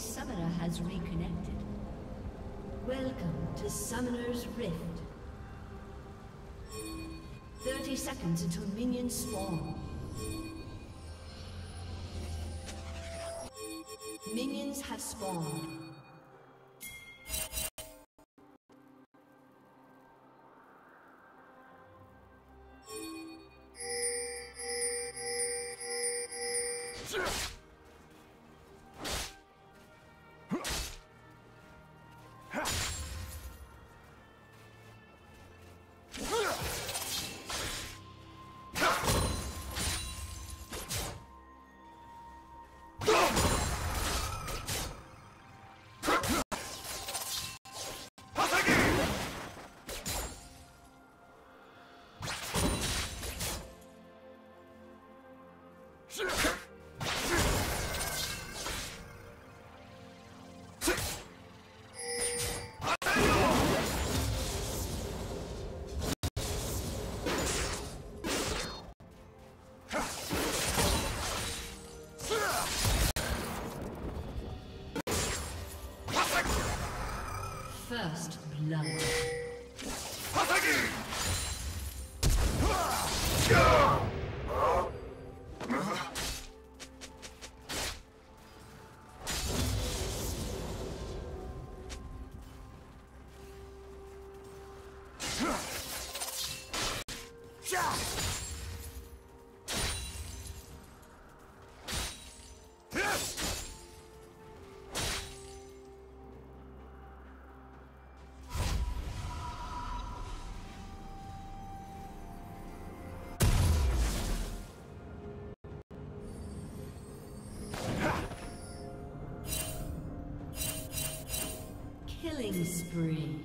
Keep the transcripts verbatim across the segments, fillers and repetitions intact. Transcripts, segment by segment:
summoner has reconnected. Welcome to Summoner's Rift. thirty seconds until minions spawn. Minions have spawned. First blood. Killing spree.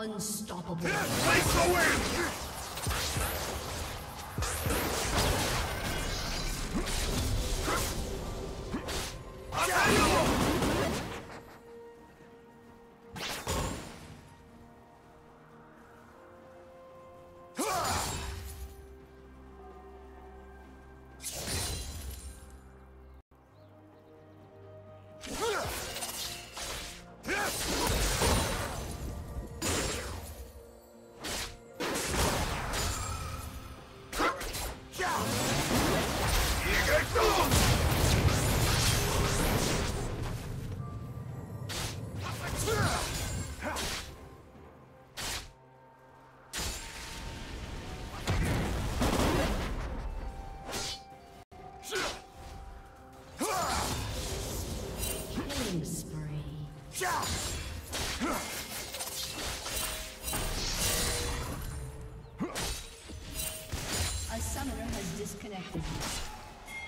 Unstoppable. Take the win! Disconnected.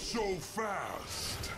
So fast.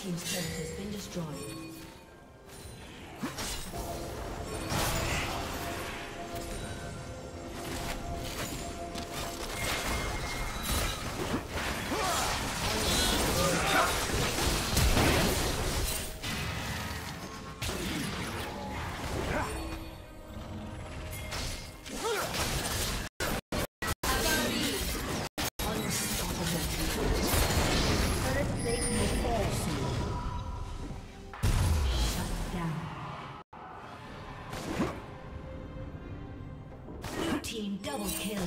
Team's turret has been destroyed. Double kill.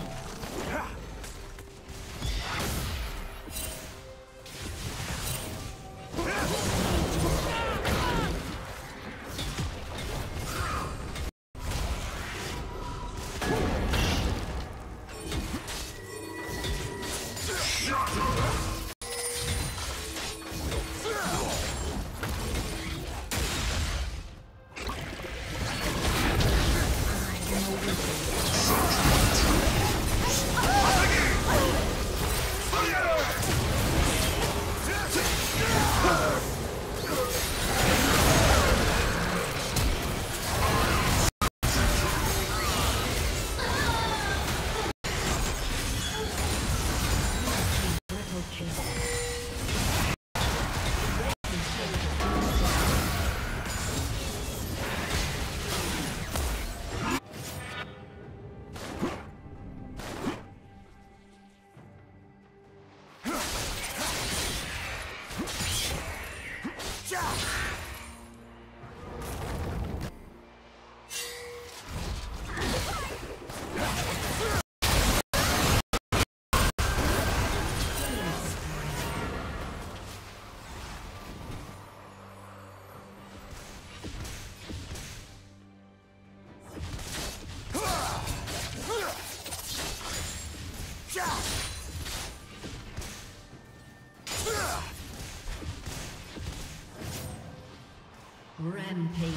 Rampage.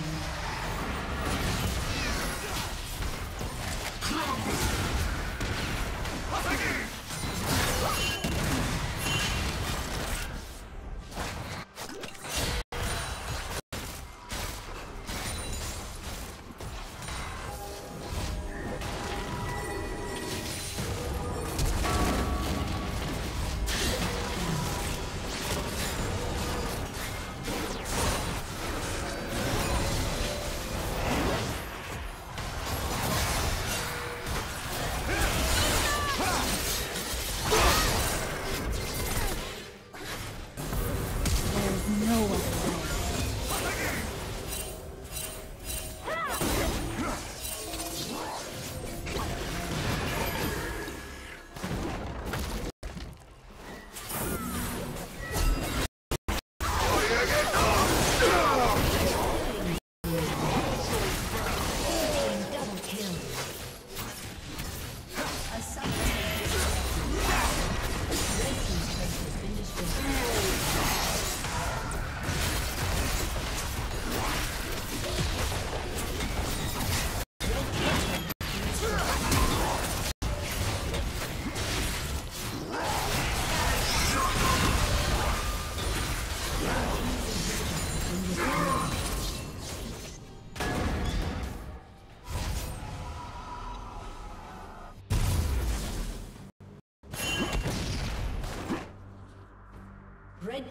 Red